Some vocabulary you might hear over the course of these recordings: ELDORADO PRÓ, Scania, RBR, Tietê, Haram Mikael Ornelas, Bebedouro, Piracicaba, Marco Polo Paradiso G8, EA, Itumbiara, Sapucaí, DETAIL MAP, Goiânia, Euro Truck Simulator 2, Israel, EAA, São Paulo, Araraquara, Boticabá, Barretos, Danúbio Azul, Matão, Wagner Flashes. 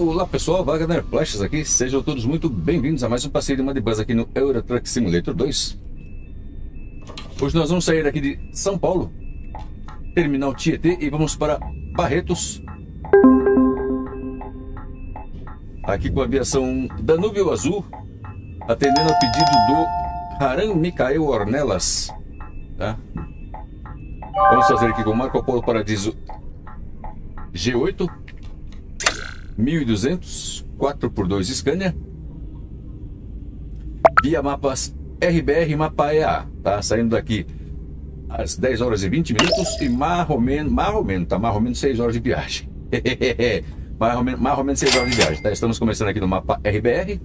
Olá pessoal, Wagner Flashes aqui, sejam todos muito bem-vindos a mais um passeio de uma de bus aqui no Euro Truck Simulator 2. Hoje nós vamos sair aqui de São Paulo, terminal Tietê, e vamos para Barretos, aqui com a aviação Danúbio Azul, atendendo ao pedido do Haram Mikael Ornelas, tá? Vamos fazer aqui com o Marco Polo Paradiso G8 1200 4x2 Scania, via mapas RBR, mapa EAA, tá? Saindo daqui às 10 horas e 20 minutos e mais ou menos 6 horas de viagem. mais ou menos 6 horas de viagem, tá? Estamos começando aqui no mapa RBR.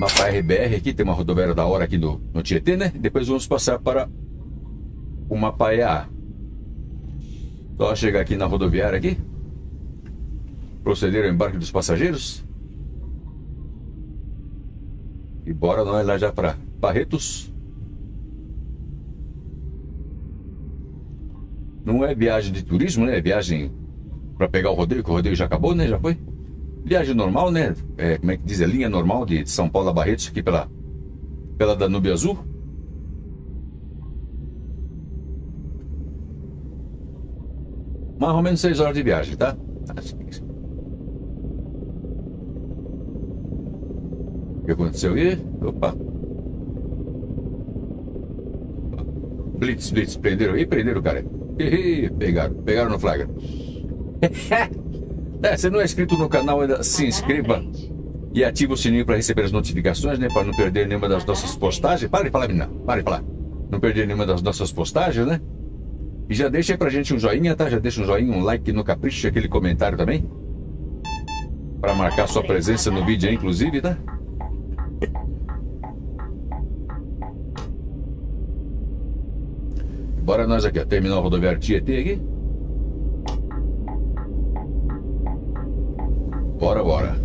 Mapa RBR aqui, tem uma rodoviária da hora aqui no Tietê, né? Depois vamos passar para o mapa EAA. Só chegar aqui na rodoviária aqui, proceder ao embarque dos passageiros e bora nós lá já para Barretos. Não é viagem de turismo, né? É viagem para pegar o rodeio, que o rodeio já acabou, né? Já foi. Viagem normal, né? É, como é que diz? É linha normal de São Paulo a Barretos aqui pela Danúbio Azul. Mais ou menos 6 horas de viagem, tá? O que aconteceu aqui? Opa! Blitz, prenderam o cara. Pegaram no flagra. É, se não é inscrito no canal ainda, se inscreva e ative o sininho para receber as notificações, né? Para não perder nenhuma das nossas postagens. Para de falar, menina. Para de falar. Não perder nenhuma das nossas postagens, né? E já deixa aí pra gente um joinha, tá? Já deixa um joinha, um like no capricho, aquele comentário também. Para marcar sua presença no vídeo aí, inclusive, tá? Bora nós aqui, ó. Terminal rodoviário Tietê aqui. Bora.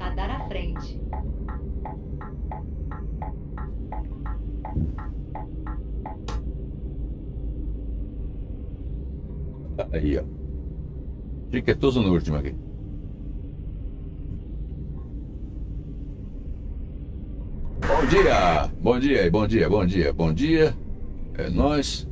Radar à frente. Aí, ó. Chiquetoso no último aqui. Bom dia. É nóis.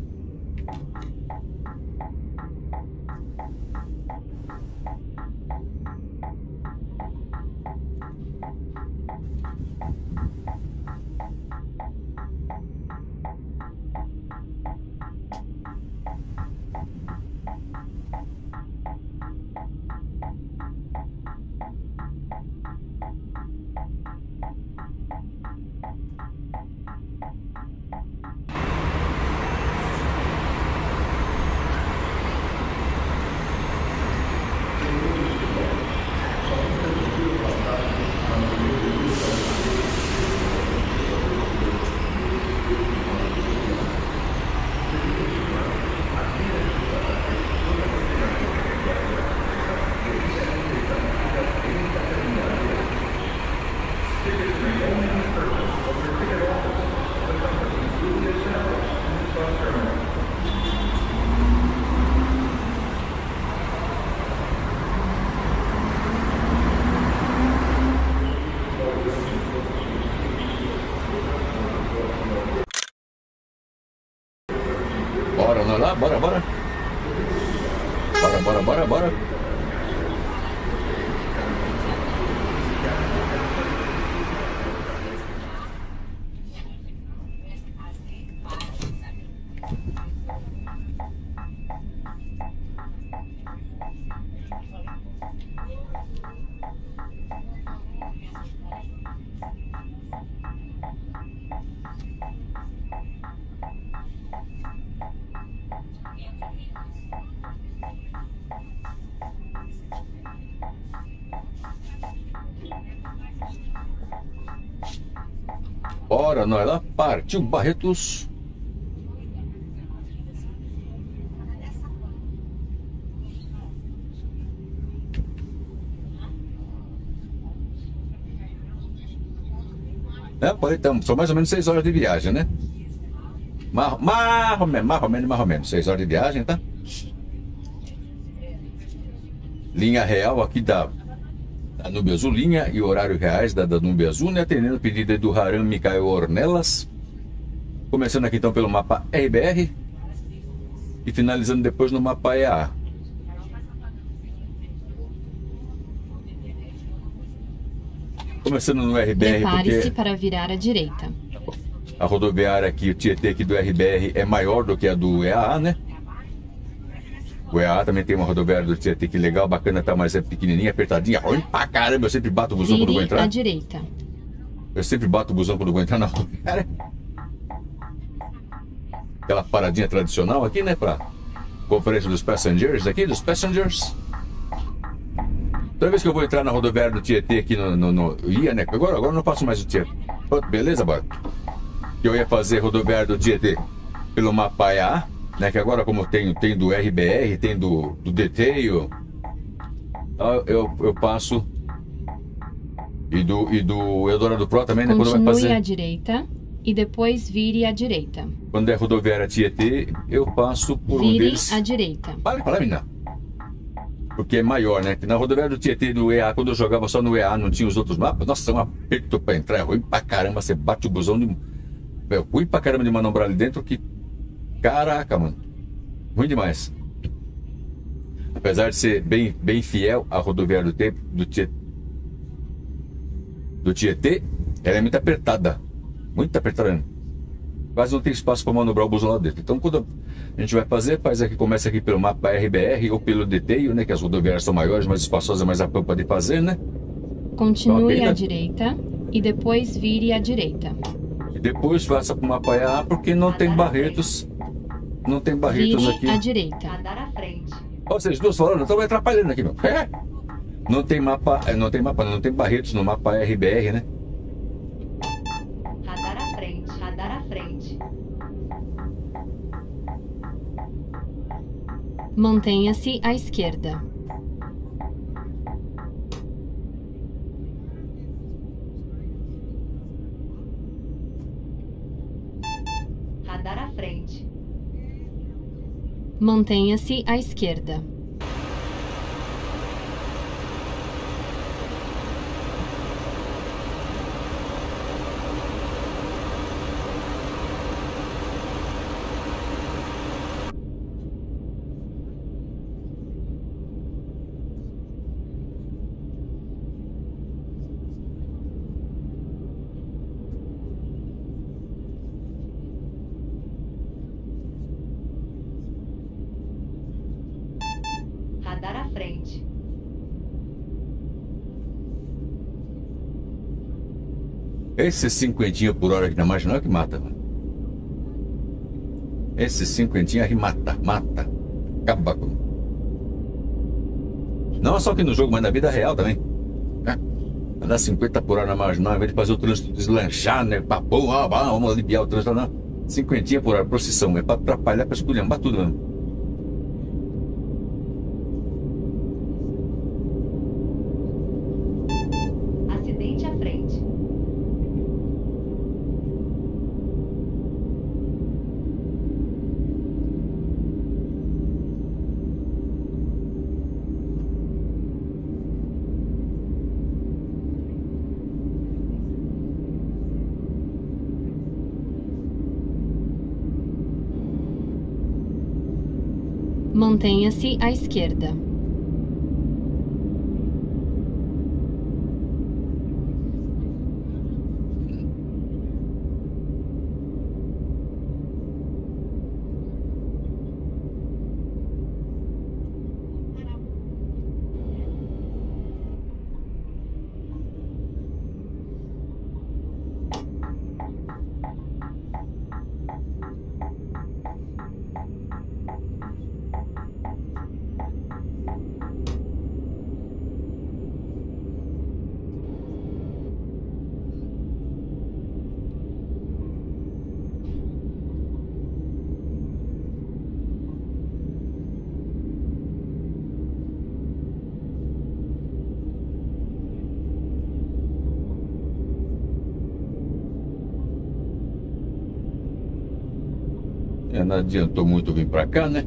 Bora. Bora, nós lá, partiu Barretos. É, então, são mais ou menos 6 horas de viagem, né? Mais ou menos 6 horas de viagem, tá? Linha real aqui da Danúbio Azul, linha e horário reais da Danúbio Azul, né? Atendendo a pedida do Haram Mikael Ornelas. Começando aqui então pelo mapa RBR e finalizando depois no mapa EAA. Começando no RBR, prepare-se para virar à direita. A rodoviária aqui, o Tietê aqui do RBR é maior do que a do EAA, né? O EAA também tem uma rodoviária do Tietê que é legal, bacana, tá, mas é pequenininha, apertadinha. Olha pra caramba, eu sempre bato o busão quando vou entrar. À direita. Eu sempre bato o busão quando vou entrar na rodoviária. Aquela paradinha tradicional aqui, né? Pra conferência dos passengers aqui, dos passengers. Toda vez que eu vou entrar na rodoviária do Tietê aqui no IA, né? Agora eu não passo mais o Tietê. Beleza, bora. Eu ia fazer rodoviária do Tietê pelo mapa EA, né? Que agora como tem do RBR, tem do DETAIL, eu passo e do ELDORADO PRÓ também, né? Continue fazer... à direita. E depois vire à direita. Quando é rodoviária Tietê, eu passo por vire um deles. Vire à direita. Para, menina. Porque é maior, né? Na rodoviária do Tietê, do EA, quando eu jogava só no EA, não tinha os outros mapas. Nossa, é um aperto pra entrar. É ruim pra caramba. Você bate o busão de... É ruim pra caramba de manobrar ali dentro que... Caraca, mano. Ruim demais. Apesar de ser bem, bem fiel à rodoviária do Tietê, ela é muito apertada. Muito apertando, quase não tem espaço para manobrar o busão lá dentro. Então, quando a gente vai fazer, faz aqui, começa aqui pelo mapa RBR ou pelo DETAIL, né? Que as rodoviárias são maiores, mais espaçosas, mais a pampa de fazer, né? Continue então, à direita e depois vire à direita. E depois faça para o mapa EAA porque não tem Barretos, não tem Barretos vire aqui. Vire à direita. Andar à frente. Ou seja, duas falando, estão me atrapalhando aqui, meu. É. Não tem Barretos no mapa RBR, né? Mantenha-se à esquerda. Radar à frente. Mantenha-se à esquerda. Esse 50 por hora aqui na marginal que mata, mano. Esse 50 aí mata. Acaba com. Não só aqui no jogo, mas na vida real também. Andar 50 por hora na marginal, ao invés de fazer o trânsito deslanchar, né? Papão, vamos aliviar o trânsito lá. 50 por hora, procissão. É pra atrapalhar, pra esculhambar tudo, mano. Mantenha-se à esquerda. Não adiantou muito vir pra cá, né?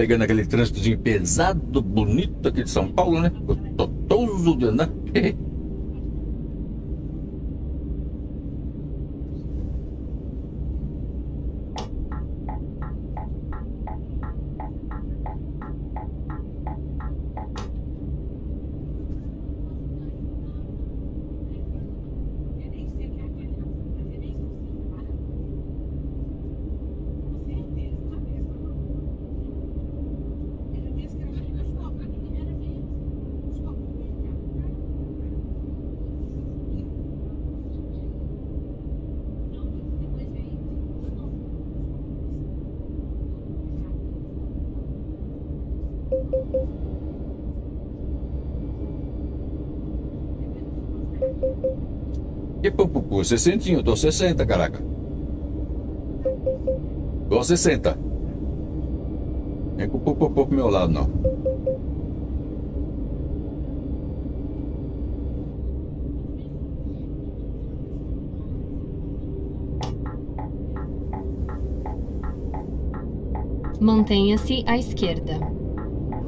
pegando aquele trânsitozinho pesado, bonito aqui de São Paulo, né? Gostoso de andar. E pupupu, 60, eu tô 60, caraca. Tô 60. Vem com o pupupu pro meu lado, não. Mantenha-se à esquerda.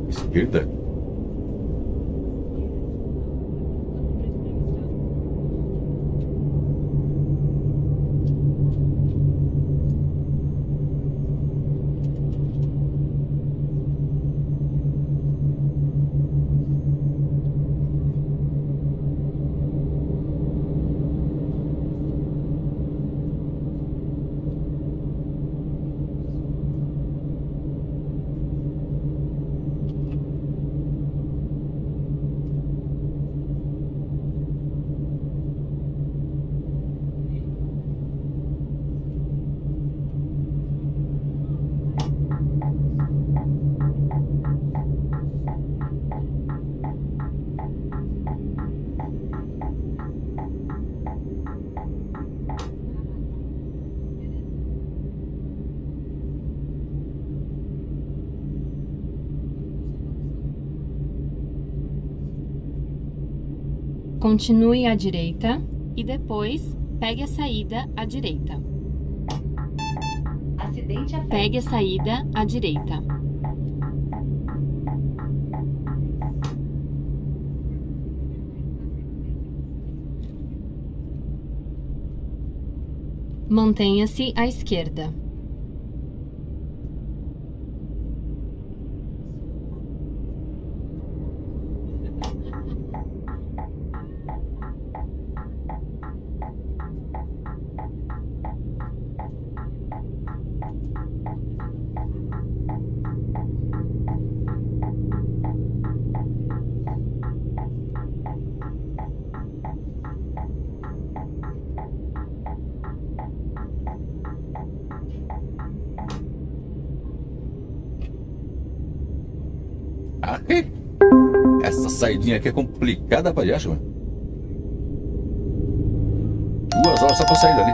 Esquerda? Continue à direita e depois pegue a saída à direita. Acidente à frente. Pegue a saída à direita. Mantenha-se à esquerda. Essa saidinha aqui é complicada pra diacho, mano. 2 horas só pra sair dali.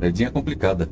Saidinha complicada.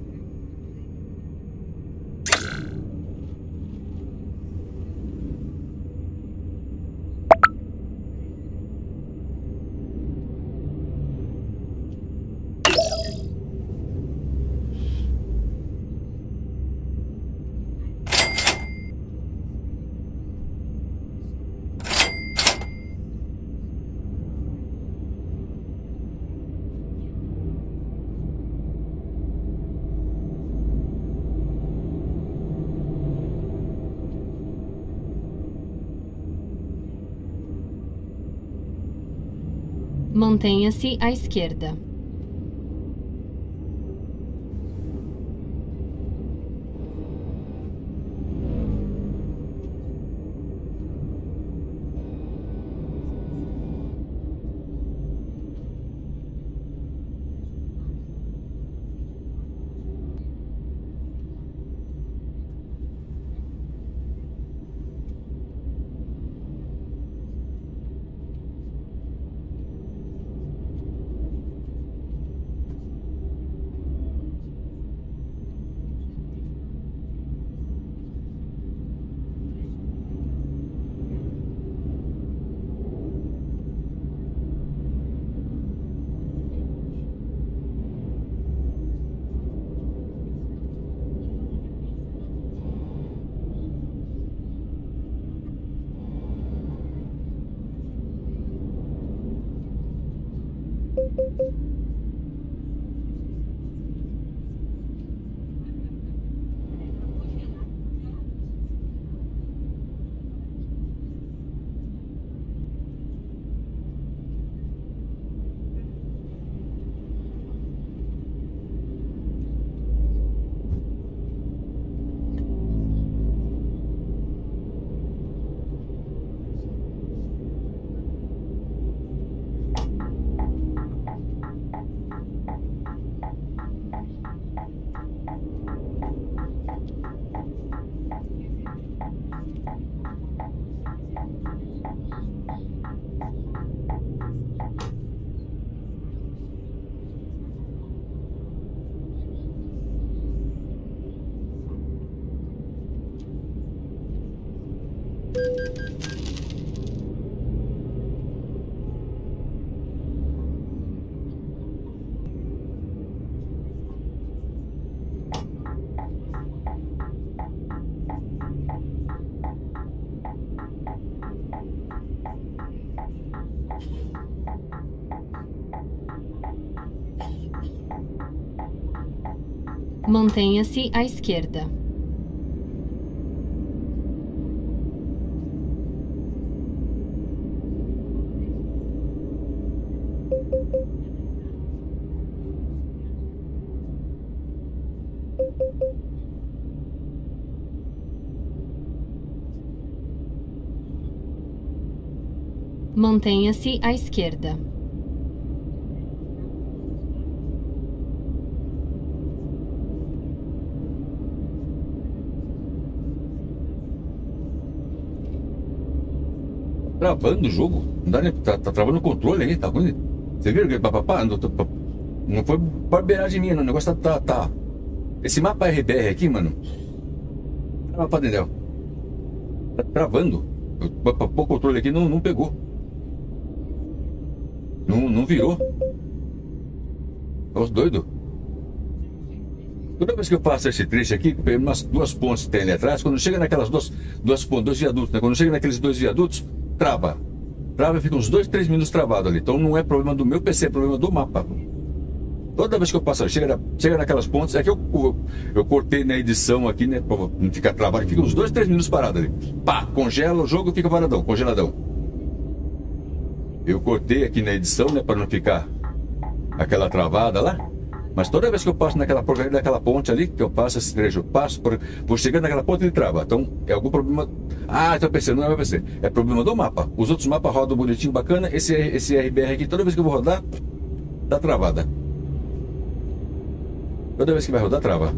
Mantenha-se à esquerda. Mantenha-se à esquerda. Mantenha-se à esquerda. Travando o jogo, não dá, né? Tá travando o controle aí, tá ruim. Você viu que papapá? Não foi barbeiragem minha, não. O negócio tá. Esse mapa RBR aqui, mano. Trava pra dentro. Tá travando. O controle aqui não pegou. Não virou. Os doidos. Toda vez que eu passo esse trecho aqui, umas duas pontes que tem ali atrás, quando chega naquelas duas pontes, dois viadutos, né? Quando chega naqueles dois viadutos, trava. Trava, fica uns 2, 3 minutos travado ali. Então não é problema do meu PC, é problema do mapa. Toda vez que eu passo, chega naquelas pontes, é que eu cortei na edição aqui, né? Pra não ficar travado, fica uns 2, 3 minutos parado ali. Pá, congela o jogo, fica paradão, congeladão. Eu cortei aqui na edição, né? Pra não ficar aquela travada lá. Mas toda vez que eu passo naquela porcaria daquela ponte ali, que eu passo esse trecho, eu passo, vou chegando naquela ponte e trava. Então é algum problema. Ah, então PC, não é meu PC. É problema do mapa. Os outros mapas rodam bonitinho, bacana. Esse RBR aqui, toda vez que eu vou rodar, dá travada. Toda vez que vai rodar, trava.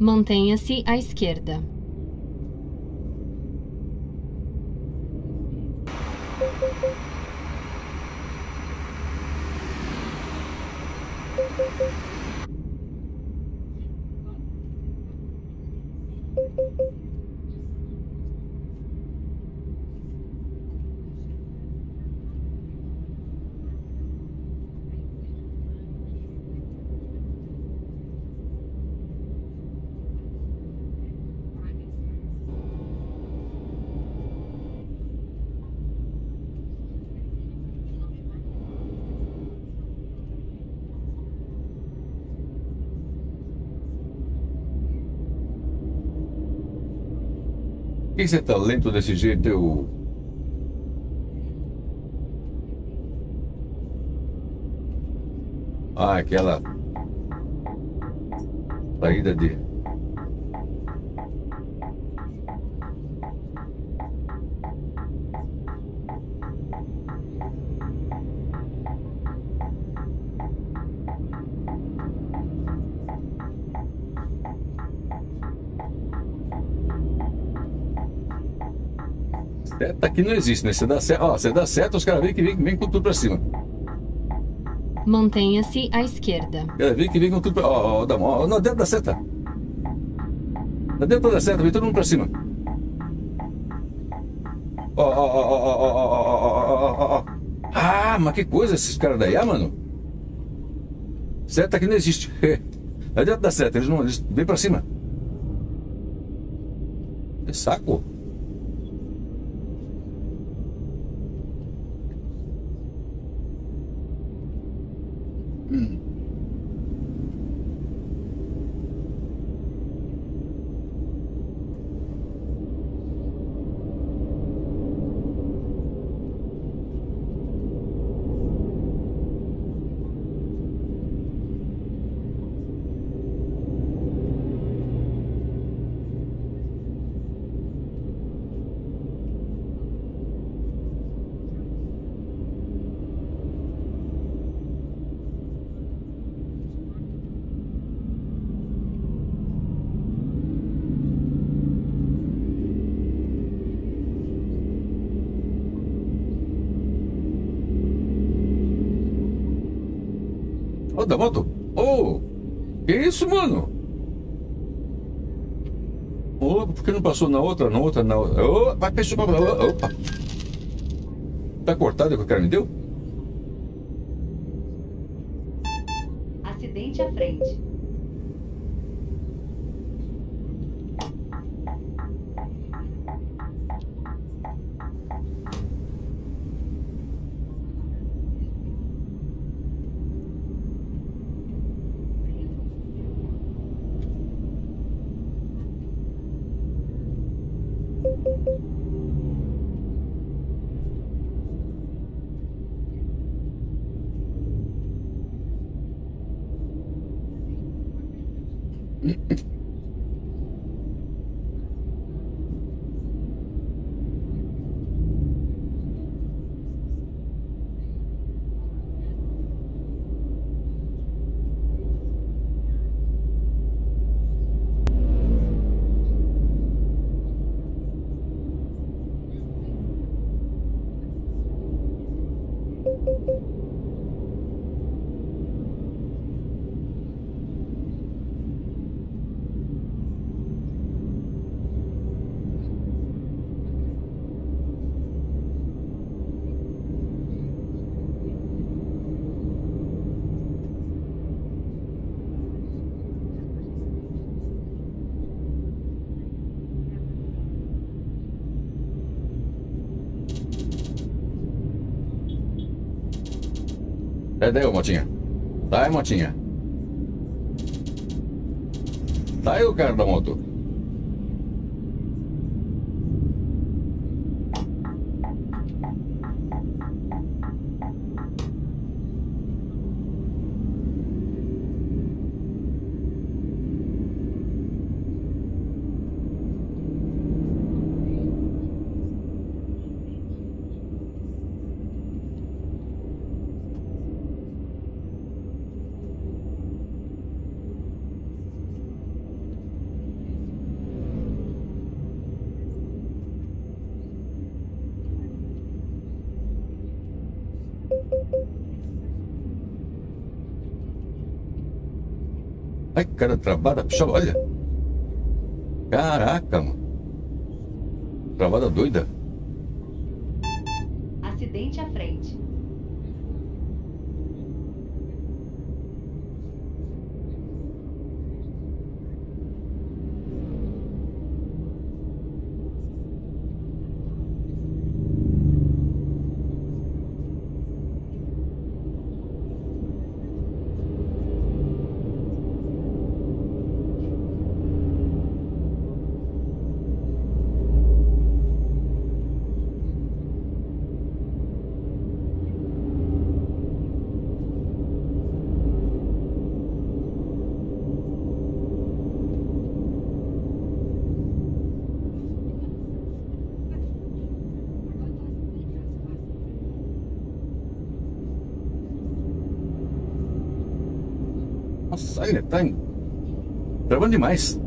Mantenha-se à esquerda. Por que você tá lento desse jeito, eu... Ah, aquela... Saída D. Seta aqui não existe, né? Você dá seta, ó, você dá seta, os caras veem que vem com tudo pra cima. Mantenha-se à esquerda. Ela vem que vem com tudo pra... Ó, ó, ó, dentro da seta. Tá dentro da seta, vem todo mundo pra cima. Ó, ó, ó, ó, ó, ó, ó, ó, ó. Ah, mas que coisa esses caras da IA, mano. Seta aqui não existe. Tá dentro da seta, eles não... Eles vêm pra cima. Que saco. Da moto? Oh! Que isso, mano? Oh, por que não passou na outra, na outra, na outra? Oh, vai pessoal, opa! Tá cortado que o cara me deu? Acidente à frente. Cadê o motinha? Tá aí, motinha. Tá aí o cara da moto. Ai, cara travada, puxa, olha. Caraca, mano. Travada doida. Acidente à frente. Nossa, tá travando demais.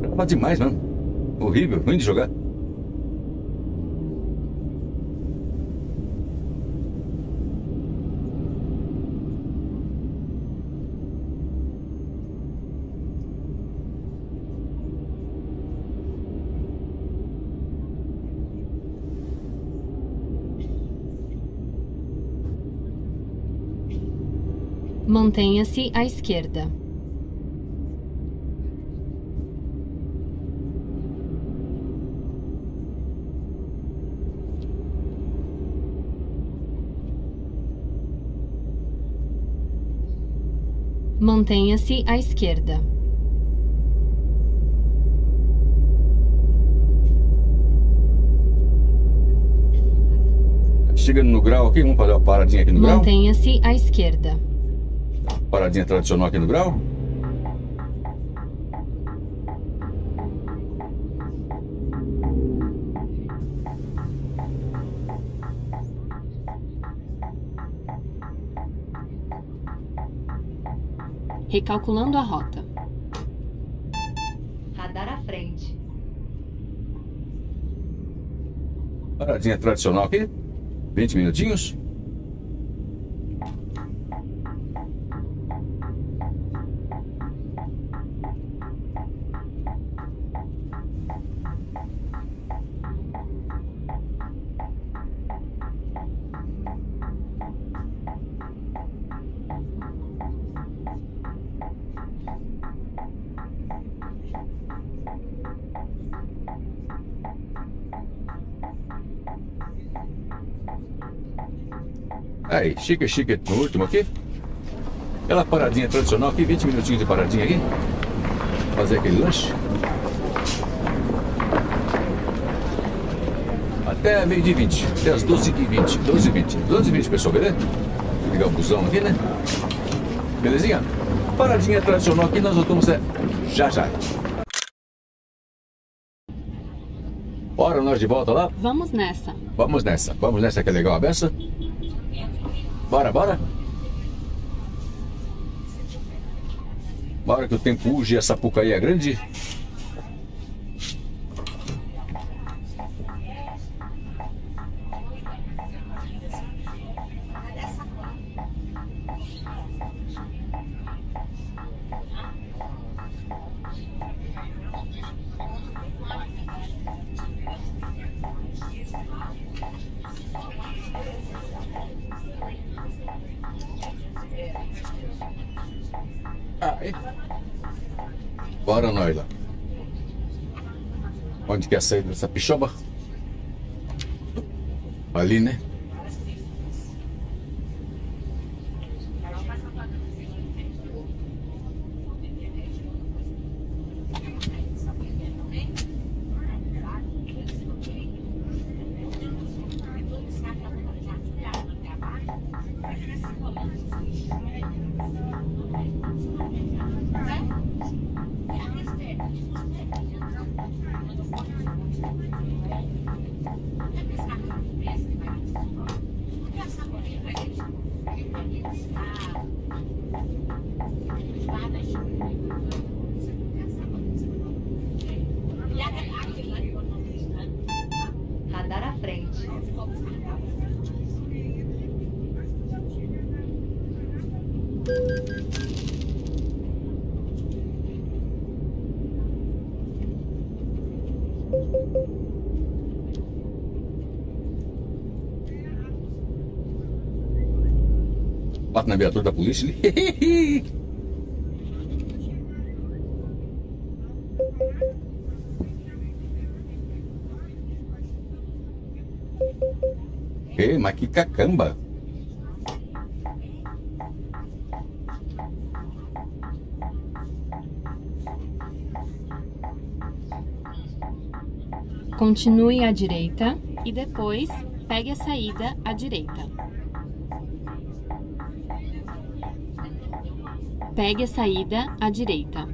Travando demais, mano. Horrível, ruim de jogar. Mantenha-se à esquerda. Mantenha-se à esquerda. Chegando no grau aqui, vamos fazer uma paradinha aqui no grau. Mantenha-se à esquerda. Paradinha tradicional aqui no grau. Recalculando a rota. Radar à frente. Paradinha tradicional aqui. 20 minutinhos. Aí, chique, chique no último aqui. Aquela paradinha tradicional aqui, 20 minutinhos de paradinha aqui. Fazer aquele lanche. Até meio de 20, até as 12h20, 12h20, pessoal, beleza? Vou ligar o busão aqui, né? Belezinha? Paradinha tradicional aqui, nós voltamos já já. Bora nós de volta lá? Vamos nessa. Vamos nessa que é legal a beça. Bora, bora. Bora que o tempo urge e a Sapucaí é grande. Bora nós lá. Onde quer sair dessa pichoba? Ali, né? Bate na viatura da polícia ali. Ei, mas que cacamba. Continue à direita e depois pegue a saída à direita. Pegue a saída à direita.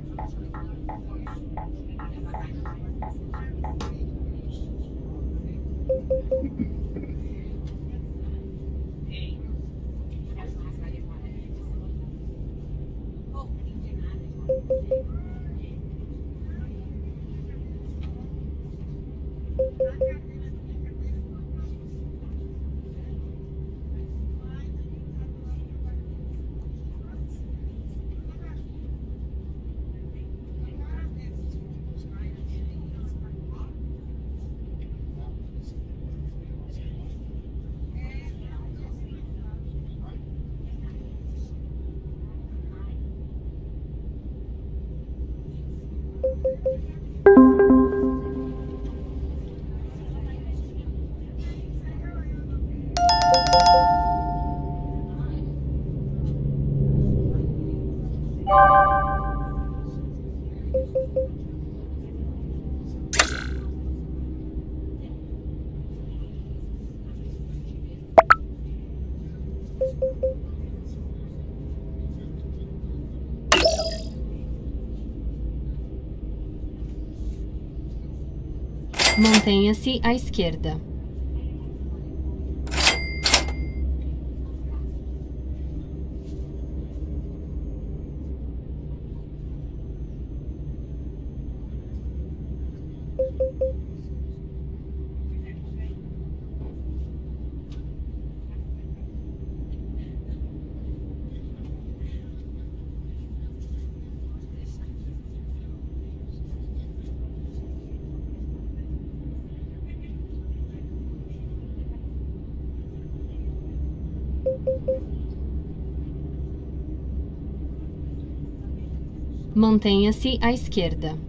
Mantenha-se à esquerda. Mantenha-se à esquerda.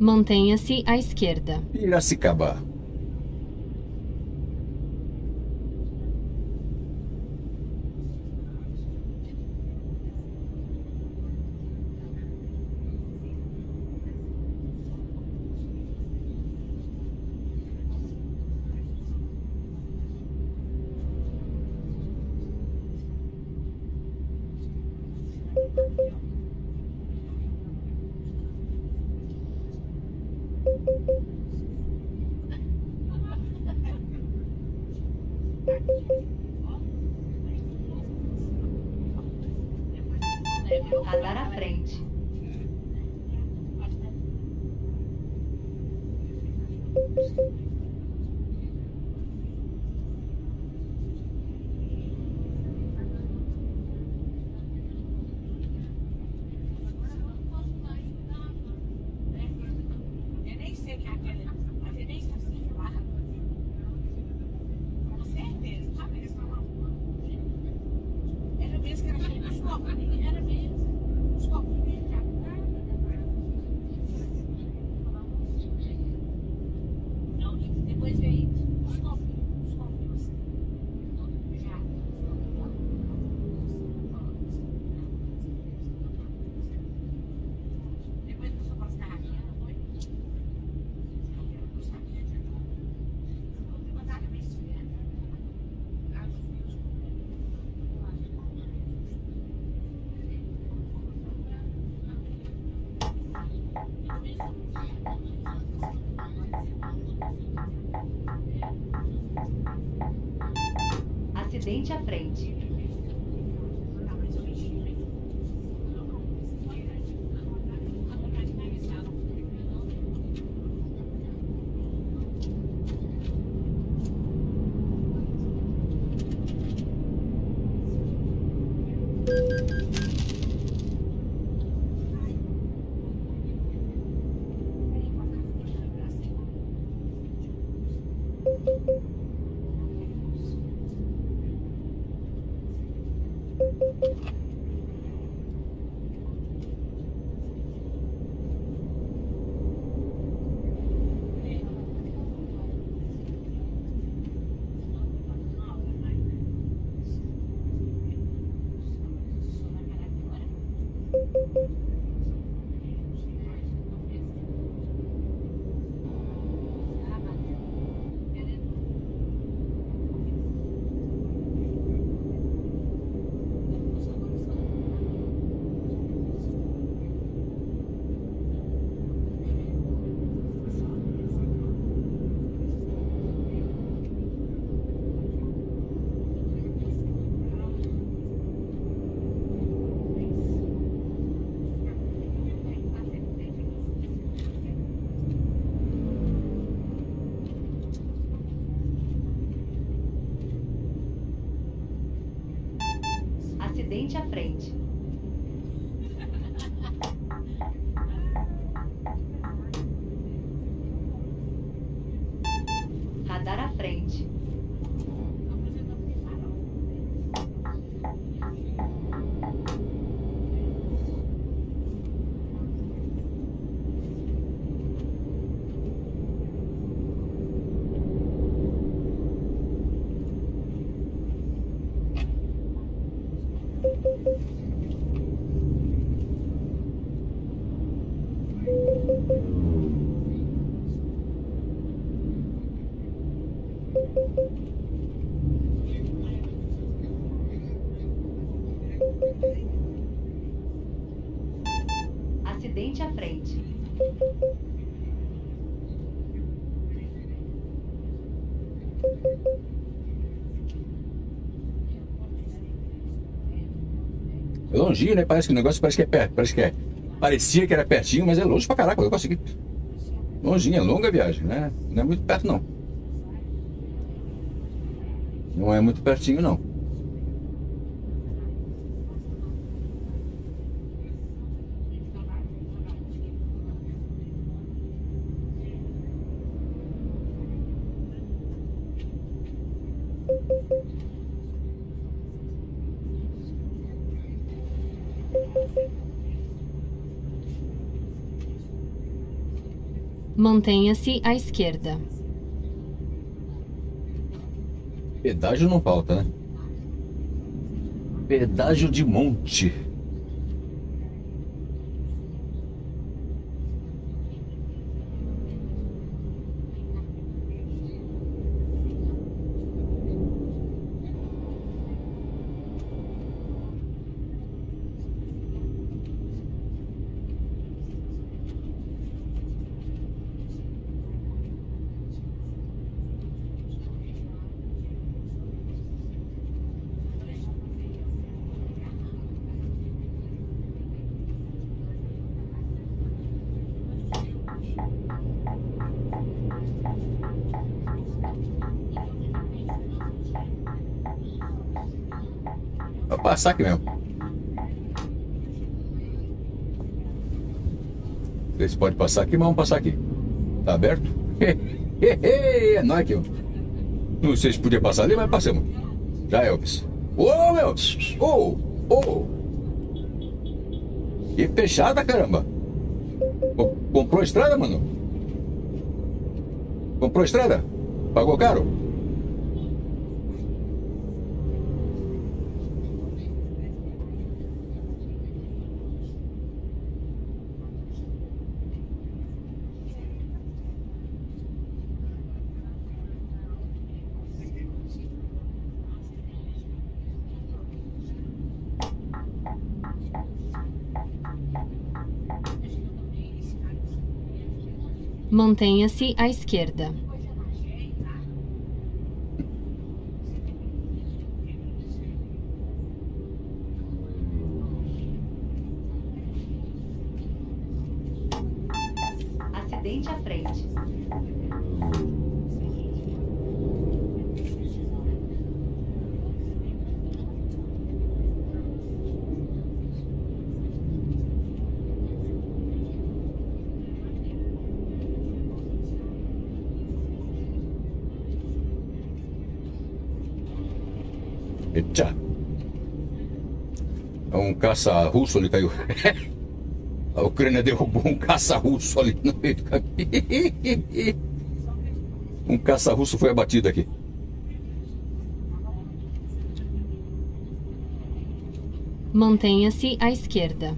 Mantenha-se à esquerda. Piracicaba. Acidente à frente. acidente à frente. É longinho, né? Parece que o negócio parece que é perto, parece que é. Parecia que era pertinho, mas é longe pra caraca. Eu consegui. Longinho, é longa a viagem, né? Não é muito perto, não. Não é muito pertinho, não. Mantenha-se à esquerda. Pedágio não falta, né? Pedágio de monte. Passar aqui mesmo. Vocês podem passar aqui, mas vamos passar aqui. Tá aberto? É nóis aqui, ó. Não sei se podia passar ali, mas passamos. Já, Elvis. Ô, Elvis! Ô, ô! E fechada, caramba! Comprou estrada, mano? Comprou estrada? Pagou caro? Mantenha-se à esquerda. Acidente à frente. Tchau. É um caça-russo ali caiu. A Ucrânia derrubou um caça-russo ali no meio do caminho. Um caça-russo foi abatido aqui. Mantenha-se à esquerda.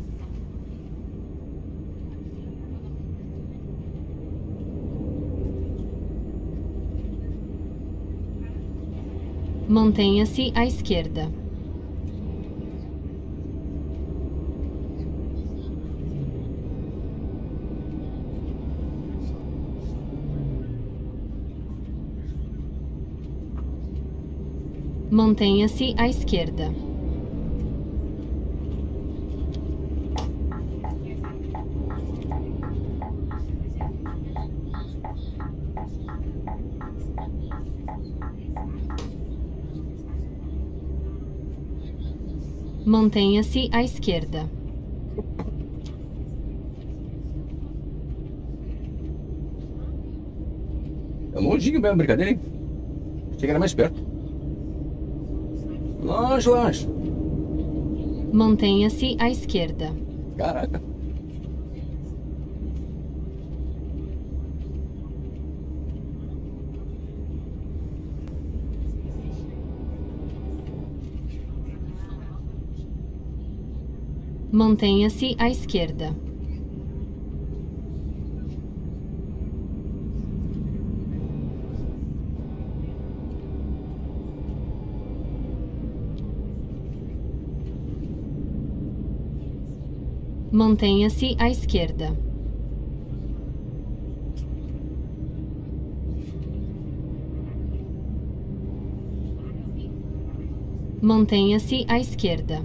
Mantenha-se à esquerda. Mantenha-se à esquerda. Mantenha-se à esquerda. É longinho mesmo, brincadeira, hein? Achei que era mais perto. Longe, longe. Mantenha-se à esquerda. Caraca. Mantenha-se à esquerda. Mantenha-se à esquerda. Mantenha-se à esquerda.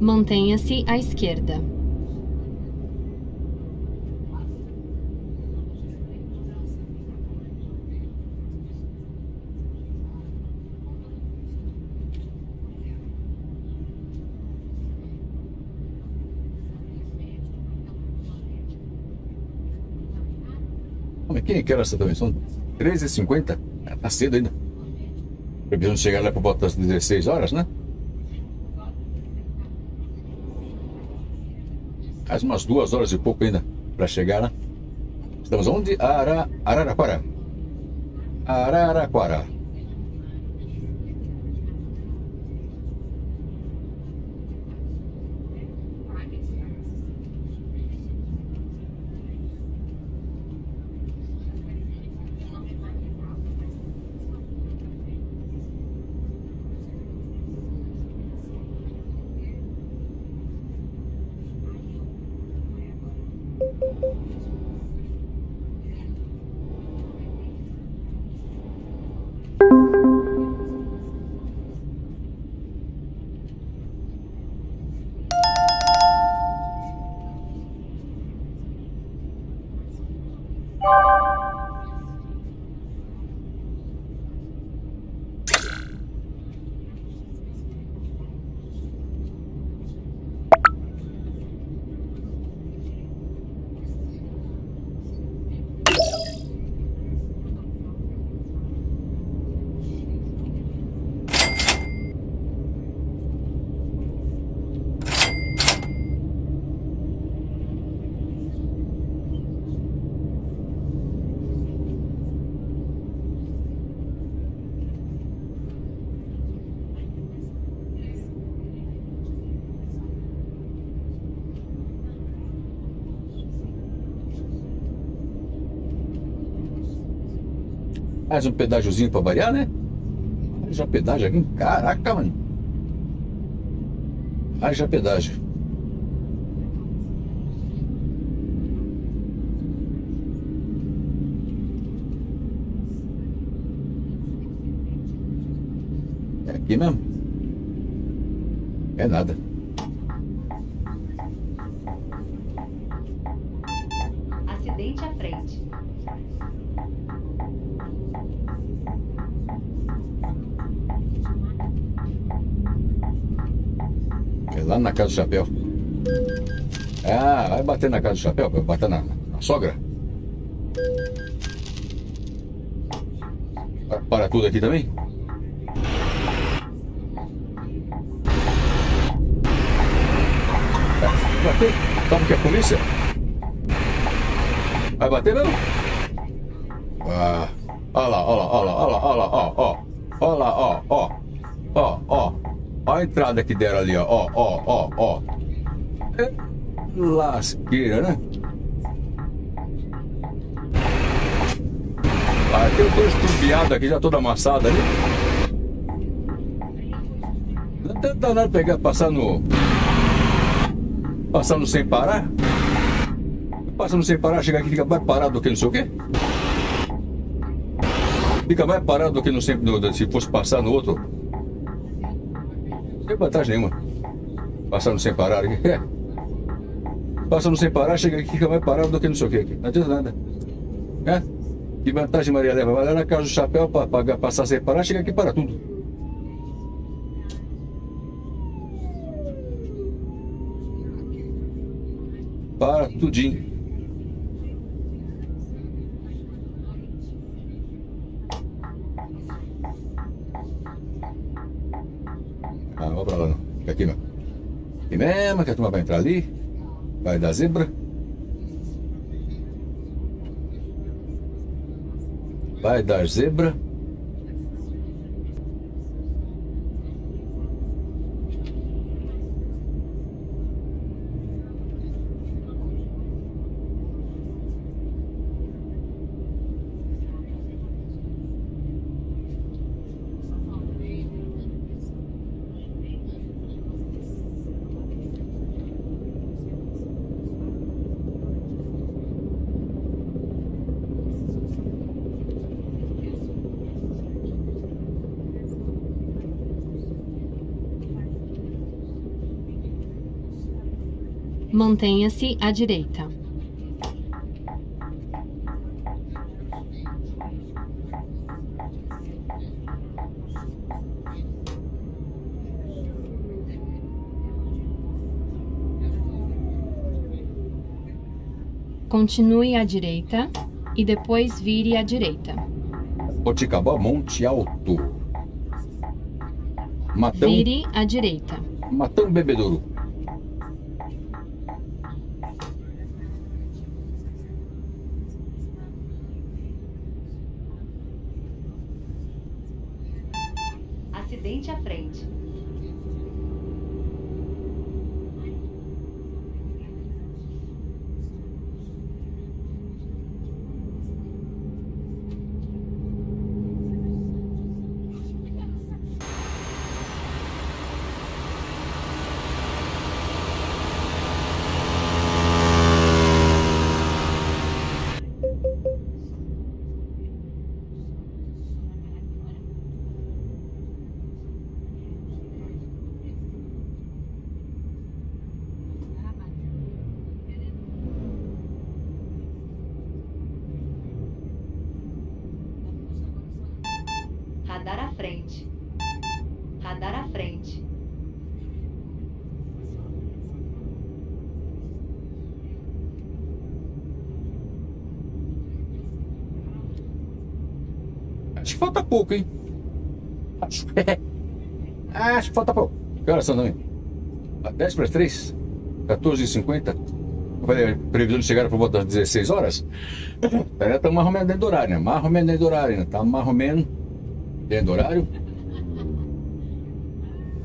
Mantenha-se à esquerda. Que horas você também? São 13h50? Tá cedo ainda. Precisamos chegar lá por volta das 16 horas, né? Faz umas 2 horas e pouco ainda para chegar, né? Estamos onde? Araraquara. Araraquara. Mais um pedágiozinho pra variar, né? Haja pedágio aqui, caraca, mano. Haja pedágio. É aqui mesmo? É nada. Acidente à frente. É lá na casa do chapéu. Ah, vai bater na casa do chapéu, vai bater na sogra. Para tudo aqui também. Vai bater? Sabe o que é a polícia? Vai bater mesmo? Ah, olha lá, olha lá, olha lá, olha lá, ó, ó. Olha lá, ó, ó, ó, ó. Olha a entrada que deram ali, ó, ó, ó, ó, ó. É lasqueira, né? Ah, tem dois tubiados aqui, já toda amassada ali. Não tenta nada pegar, passar no... Passando sem parar. Passando sem parar, chega aqui, fica mais parado do que não sei o quê. Fica mais parado do que não sempre, se fosse passar no outro. Não tem vantagem nenhuma. Passando sem parar aqui. É. Passando sem parar, chega aqui, fica mais parado do que não sei o que aqui. Não adianta nada. É? Que vantagem Maria leva? Vai lá na casa do chapéu para passar sem parar, chega aqui e para tudo. Para tudinho. Ah, não vai pra lá não. Fica aqui, mano. E mesmo que a turma vai entrar ali. Vai dar zebra. Vai dar zebra. Mantenha-se à direita. Continue à direita e depois vire à direita. Boticabá, Monte Alto. Matão. Vire à direita. Matão Bebedouro. Acidente à frente. Falta pouco, hein? Acho, acho que falta pouco. Que horas são, não, hein? 10 para as 3? 14h50? Eu falei, previsão de chegar por volta das 16 horas? Tá mais ou menos dentro do horário, né? Mais ou menos dentro do horário, né? Tá mais ou menos dentro do horário.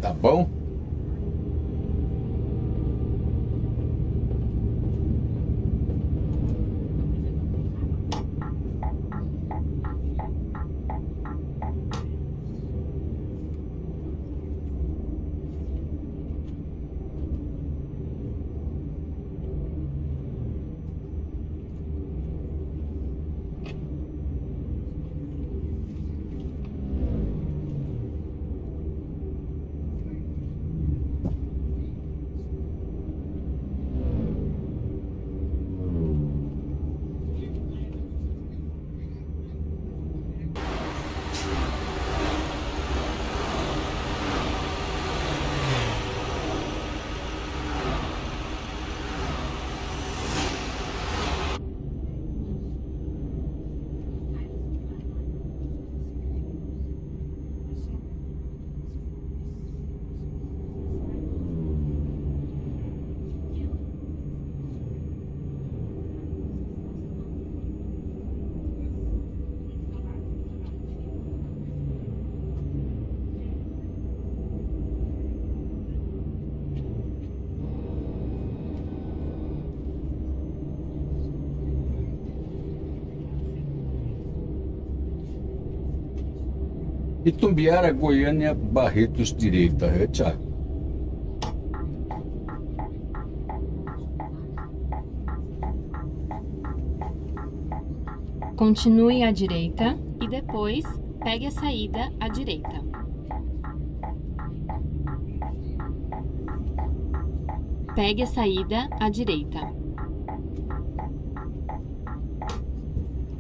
Tá bom? Itumbiara, Goiânia, Barretos, direita. É, tchau. Continue à direita e depois pegue a saída à direita. Pegue a saída à direita.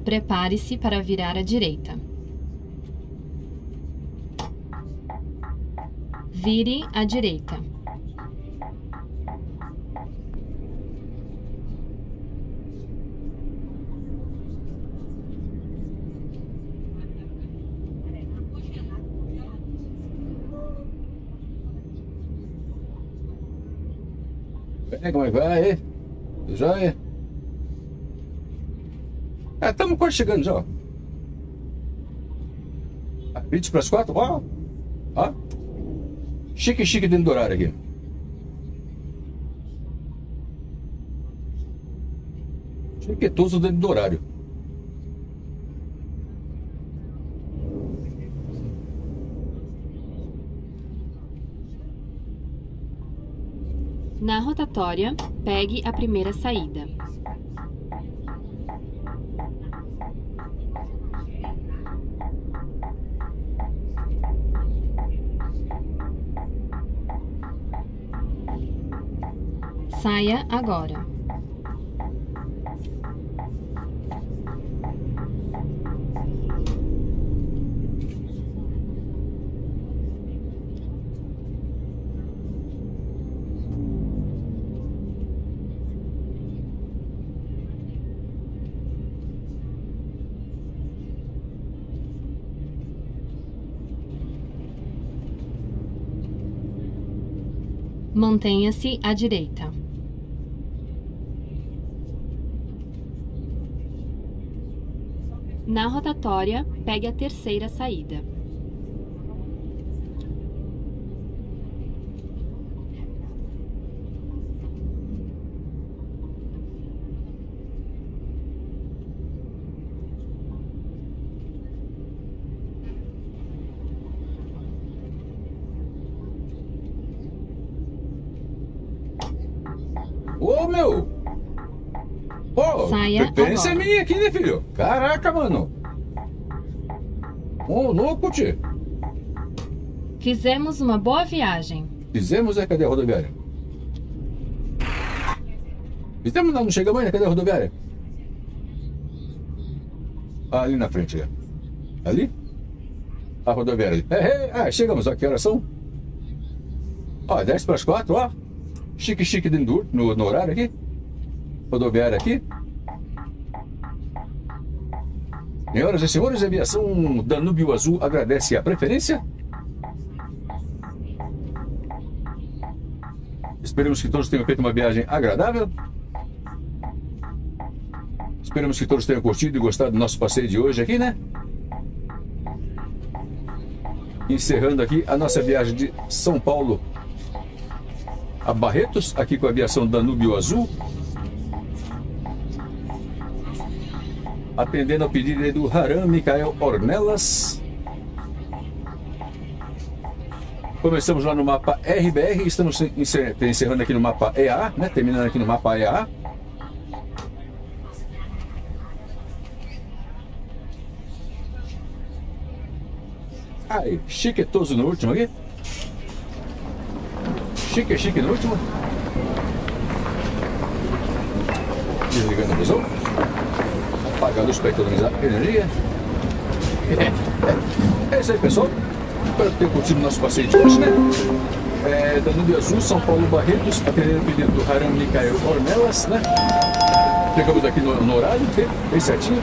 Prepare-se para virar à direita. Vire à direita. Como é que vai aí? Já é? Estamos quase chegando já. 20 para as 4, ó. Ó. Chique, chique dentro do horário aqui. Chiquetoso dentro do horário. Na rotatória, pegue a primeira saída. Saia agora. Mantenha-se à direita. Na rotatória, pegue a terceira saída. Preferência é minha aqui, né, filho? Caraca, mano. Ô, louco, tio. Fizemos uma boa viagem. Fizemos, é? Cadê a rodoviária? Fizemos, não chegamos ainda. Cadê a rodoviária? Ah, ali na frente, é. Ali? A rodoviária ali. Ah, chegamos. Ó, que horas são? Ó, 10 para as 4, ó. Chique, chique dentro no horário aqui. Rodoviária aqui. Senhoras e senhores, a aviação Danúbio Azul agradece a preferência. Esperamos que todos tenham feito uma viagem agradável. Esperamos que todos tenham curtido e gostado do nosso passeio de hoje aqui, né? Encerrando aqui a nossa viagem de São Paulo a Barretos, aqui com a aviação Danúbio Azul. Atendendo ao pedido do Haram Mikael Ornelas. Começamos lá no mapa RBR, estamos encerrando aqui no mapa EA, né? Terminando aqui no mapa EA. Aí, chiquetoso no último aqui. Chique, chique no último. Desligando a visão. Apagar a luz para economizar energia. É isso aí, pessoal. Espero ter curtido o nosso passeio de hoje, né? Danúbio Azul, São Paulo, Barretos, atendendo o pedido do Haram Mikael Ornelas, né? Chegamos aqui no horário, bem certinho.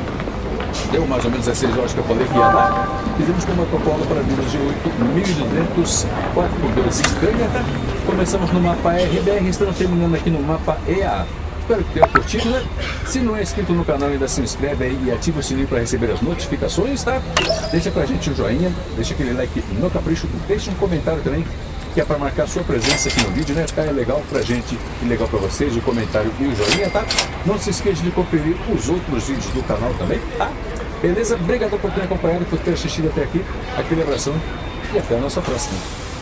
Deu mais ou menos às 6 horas que eu falei que ia lá. Fizemos com o Marco Polo Paradiso G8, 1200, 4x2 Scania, tá? Começamos no mapa RBR, estamos terminando aqui no mapa EA. Espero que tenha curtido, né? Se não é inscrito no canal, ainda se inscreve aí e ativa o sininho para receber as notificações, tá? Deixa pra gente um joinha, deixa aquele like no capricho, deixa um comentário também, que é para marcar sua presença aqui no vídeo, né? Tá, é legal pra gente e legal pra vocês o comentário e o joinha, tá? Não se esqueça de conferir os outros vídeos do canal também, tá? Beleza? Obrigado por ter acompanhado, por ter assistido até aqui. Aquele abração e até a nossa próxima.